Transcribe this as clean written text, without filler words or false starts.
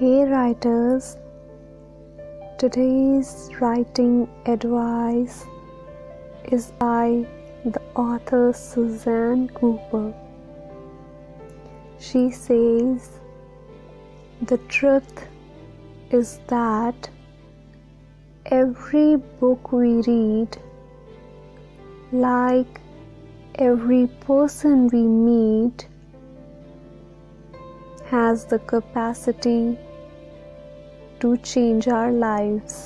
Hey writers, today's writing advice is by the author Susan Cooper. She says, "The truth is that every book we read, like every person we meet, has the capacity to change our lives."